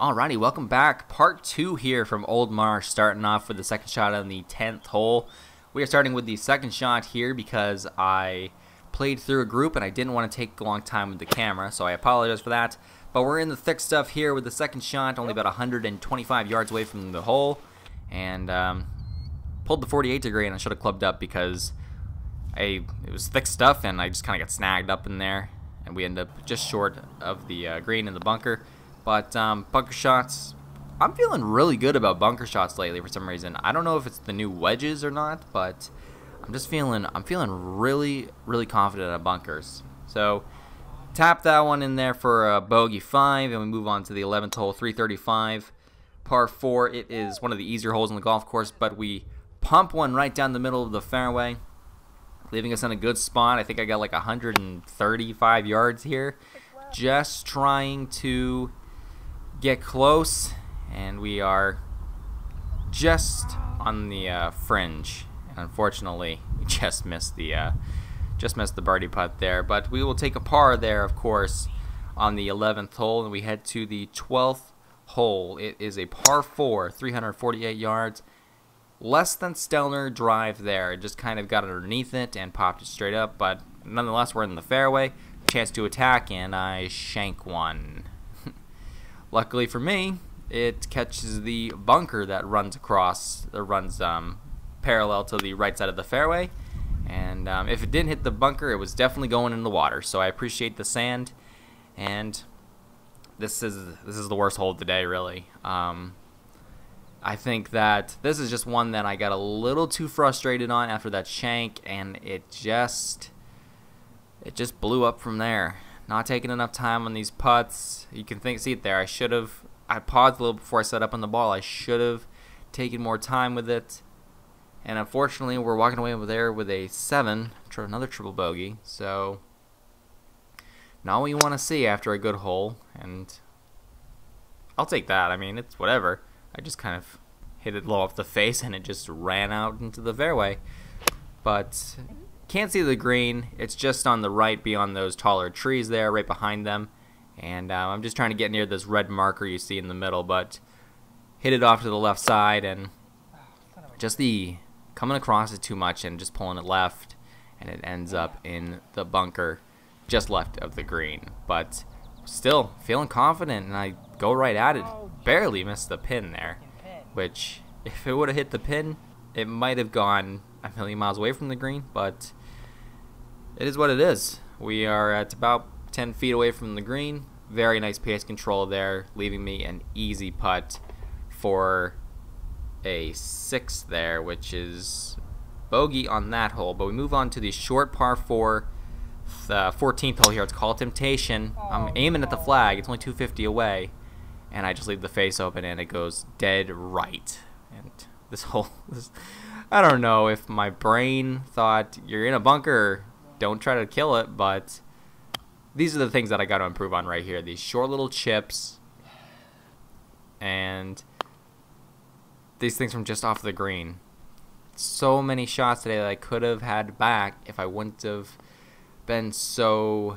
Alrighty, welcome back. Part 2 here from Old Marsh, starting off with the second shot on the 10th hole. We are starting with the second shot here because I played through a group and I didn't want to take a long time with the camera, so I apologize for that. But we're in the thick stuff here with the second shot, only about 125 yards away from the hole, and pulled the 48 degree, and I should have clubbed up because it was thick stuff and I just kind of got snagged up in there, and we end up just short of the green in the bunker. But bunker shots, I'm feeling really good about bunker shots lately for some reason. I don't know if it's the new wedges or not, but I'm just feeling really, really confident on bunkers. So tap that one in there for a bogey 5, and we move on to the 11th hole, 335, par 4. It is one of the easier holes on the golf course, but we pump one right down the middle of the fairway, leaving us in a good spot. I think I got like 135 yards here, just trying to get close, and we are just on the fringe. Unfortunately, we just missed the birdie putt there, but we will take a par there, of course, on the 11th hole, and we head to the 12th hole. It is a par 4, 348 yards, less than Stelner drive there. It just kind of got underneath it and popped it straight up, but nonetheless, we're in the fairway. Chance to attack, and I shank one. Luckily for me, it catches the bunker that runs across, that runs parallel to the right side of the fairway. And if it didn't hit the bunker, it was definitely going in the water. So I appreciate the sand. And this is the worst hole of the day, really. I think that this is just one that I got a little too frustrated on after that shank, and it just blew up from there. Not taking enough time on these putts. You can see it there. I paused a little before I set up on the ball. I should have taken more time with it. And unfortunately, we're walking away over there with a 7, another triple bogey. So, not what you want to see after a good hole. And I'll take that. I mean, it's whatever. I just kind of hit it low off the face, and it just ran out into the fairway. But can't see the green. It's just on the right beyond those taller trees there, right behind them. And I'm just trying to get near this red marker you see in the middle, but hit it off to the left side, and just the coming across it too much and just pulling it left, and it ends up in the bunker just left of the green. But still feeling confident, and I go right at it. Barely missed the pin there, which if it would have hit the pin, it might have gone a million miles away from the green, but it is what it is. We are at about 10 feet away from the green. Very nice pace control there, leaving me an easy putt for a 6 there, which is bogey on that hole. But we move on to the short par 4, the 14th hole here. It's called Temptation. I'm aiming at the flag. It's only 250 away, and I just leave the face open, and it goes dead right. And this hole, I don't know if my brain thought, you're in a bunker, don't try to kill it, but these are the things that I got to improve on right here. These short little chips, and these things from just off the green. So many shots today that I could have had back if I wouldn't have been so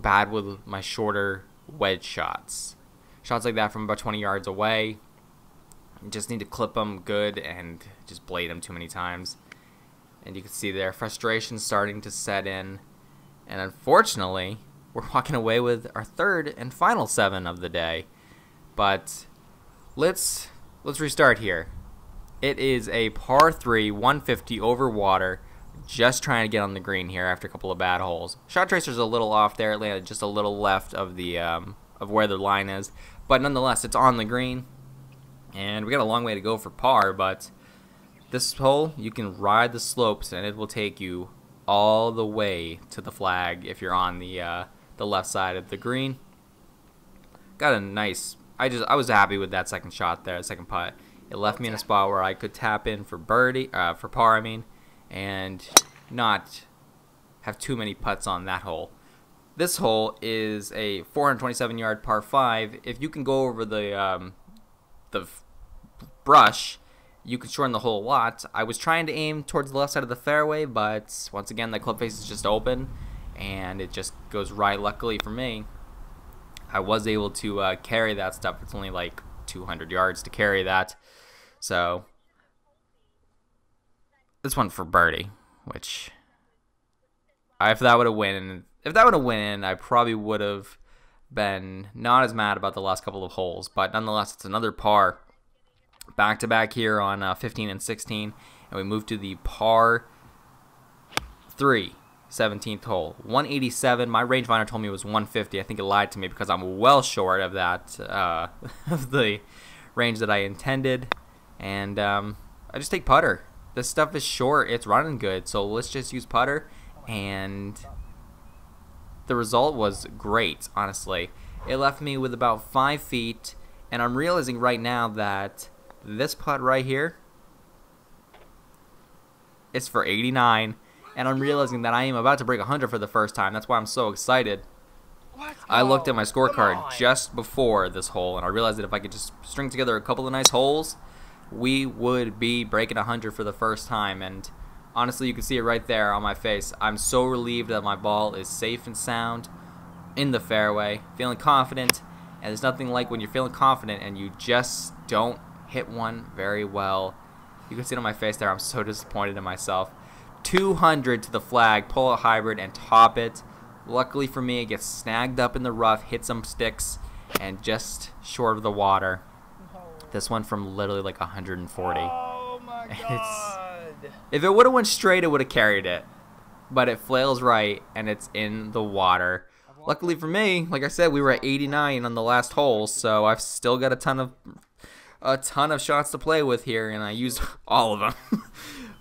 bad with my shorter wedge shots. Shots like that from about 20 yards away. You just need to clip them good and just blade them too many times. And you can see there, frustration starting to set in. And unfortunately, we're walking away with our third and final 7 of the day. But let's restart here. It is a par 3, 150 over water. Just trying to get on the green here after a couple of bad holes. Shot tracer's a little off there. It landed just a little left of the of where the line is, but nonetheless, it's on the green, and we got a long way to go for par. But this hole, you can ride the slopes, and it will take you all the way to the flag if you're on the left side of the green. Got a nice. I was happy with that second shot there, second putt. It left me in a spot where I could tap in for birdie, for par, I mean, and not have too many putts on that hole. This hole is a 427-yard par 5. If you can go over the brush, you can shorten the hole a lot. I was trying to aim towards the left side of the fairway, but once again, the club face is just open, and it just goes right, luckily for me. I was able to carry that stuff. It's only like 200 yards to carry that. So this one for birdie, which if that would have went in, I probably would have been not as mad about the last couple of holes. But nonetheless, it's another par back to back here on 15 and 16, and we move to the par 3. 17th hole, 187. My rangefinder told me it was 150. I think it lied to me because I'm well short of that, of the range that I intended. And I just take putter. This stuff is short. It's running good. So let's just use putter. And the result was great, honestly. It left me with about 5 feet. And I'm realizing right now that this putt right here is for 89. And I'm realizing that I am about to break 100 for the first time. That's why I'm so excited. I looked at my scorecard just before this hole, and I realized that if I could just string together a couple of nice holes, we would be breaking 100 for the first time. And honestly, you can see it right there on my face. I'm so relieved that my ball is safe and sound in the fairway, feeling confident. And there's nothing like when you're feeling confident and you just don't hit one very well. You can see it on my face there. I'm so disappointed in myself. 200 to the flag, pull a hybrid and top it. Luckily for me, it gets snagged up in the rough, hit some sticks, and just short of the water. This one from literally like 140. Oh my God. If it would have went straight, it would have carried it. But it flails right, and it's in the water. Luckily for me, like I said, we were at 89 on the last hole, so I've still got a ton of shots to play with here, and I used all of them.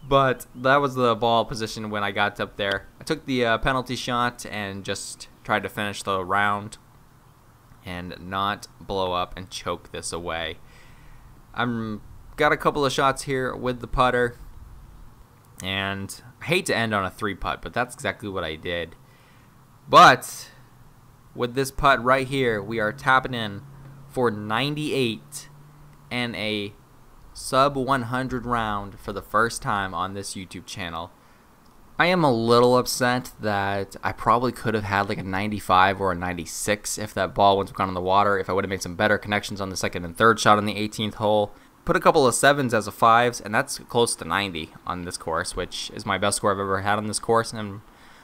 But that was the ball position when I got up there. I took the penalty shot and just tried to finish the round and not blow up and choke this away. I've got a couple of shots here with the putter. And I hate to end on a 3-putt, but that's exactly what I did. But with this putt right here, we are tapping in for 98 and a sub 100 round for the first time on this YouTube channel. I am a little upset that I probably could have had like a 95 or a 96 if that ball wouldn't have gone in the water, if I would have made some better connections on the second and third shot on the 18th hole. Put a couple of 7s as a 5s, and that's close to 90 on this course, which is my best score I've ever had on this course, and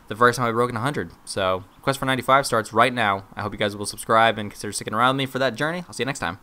the first time I've broken 100. So, Quest for 95 starts right now. I hope you guys will subscribe and consider sticking around with me for that journey. I'll see you next time.